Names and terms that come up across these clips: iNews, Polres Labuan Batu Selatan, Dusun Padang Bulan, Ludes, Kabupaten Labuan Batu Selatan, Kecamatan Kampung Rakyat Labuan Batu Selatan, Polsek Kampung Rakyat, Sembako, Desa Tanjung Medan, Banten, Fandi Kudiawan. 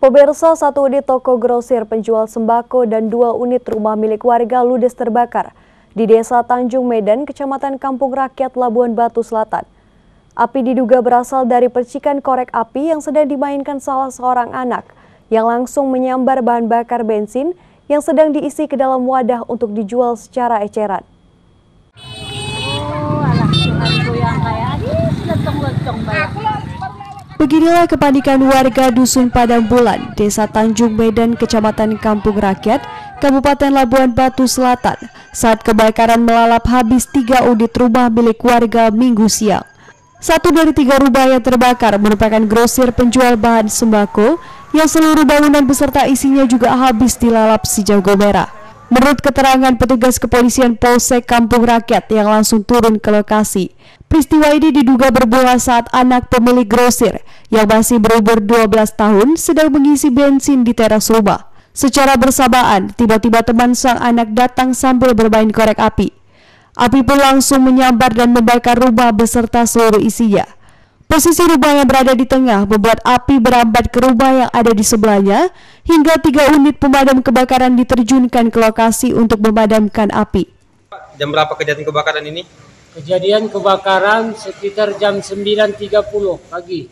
Pemirsa, satu unit toko grosir penjual sembako dan 2 unit rumah milik warga ludes terbakar di Desa Tanjung Medan, Kecamatan Kampung Rakyat Labuan Batu Selatan. Api diduga berasal dari percikan korek api yang sedang dimainkan salah seorang anak yang langsung menyambar bahan bakar bensin yang sedang diisi ke dalam wadah untuk dijual secara eceran. Beginilah kepanikan warga Dusun Padang Bulan, Desa Tanjung Medan, Kecamatan Kampung Rakyat, Kabupaten Labuan Batu Selatan saat kebakaran melalap habis 3 unit rumah milik warga Minggu siang. 1 dari 3 rumah yang terbakar merupakan grosir penjual bahan sembako yang seluruh bangunan beserta isinya juga habis dilalap si jago merah. Menurut keterangan petugas kepolisian Polsek Kampung Rakyat yang langsung turun ke lokasi, peristiwa ini diduga bermula saat anak pemilik grosir yang masih berumur 12 tahun sedang mengisi bensin di teras rumah. Secara bersamaan, tiba-tiba teman sang anak datang sambil bermain korek api. Api pun langsung menyambar dan membakar rumah beserta seluruh isinya. Posisi rumah yang berada di tengah membuat api berambat ke rumah yang ada di sebelahnya, hingga 3 unit pemadam kebakaran diterjunkan ke lokasi untuk memadamkan api. Jam berapa kejadian kebakaran ini? Kejadian kebakaran sekitar jam 9.30 pagi.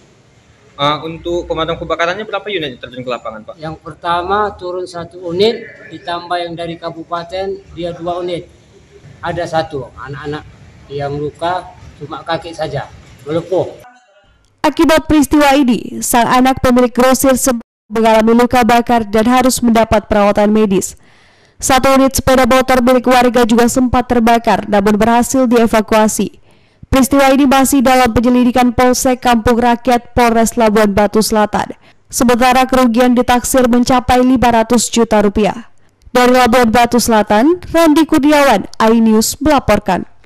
Untuk pemadam kebakarannya berapa unit terjun ke lapangan, Pak? Yang pertama turun 1 unit, ditambah yang dari kabupaten dia 2 unit. Ada 1 anak-anak yang luka, cuma kaki saja melepuh. Akibat peristiwa ini, sang anak pemilik grosir mengalami luka bakar dan harus mendapat perawatan medis. 1 unit sepeda motor milik warga juga sempat terbakar namun berhasil dievakuasi. Peristiwa ini masih dalam penyelidikan Polsek Kampung Rakyat Polres Labuan Batu Selatan. Sementara kerugian ditaksir mencapai 500 juta rupiah. Dari Labuan Batu Selatan, Fandi Kudiawan, iNews melaporkan.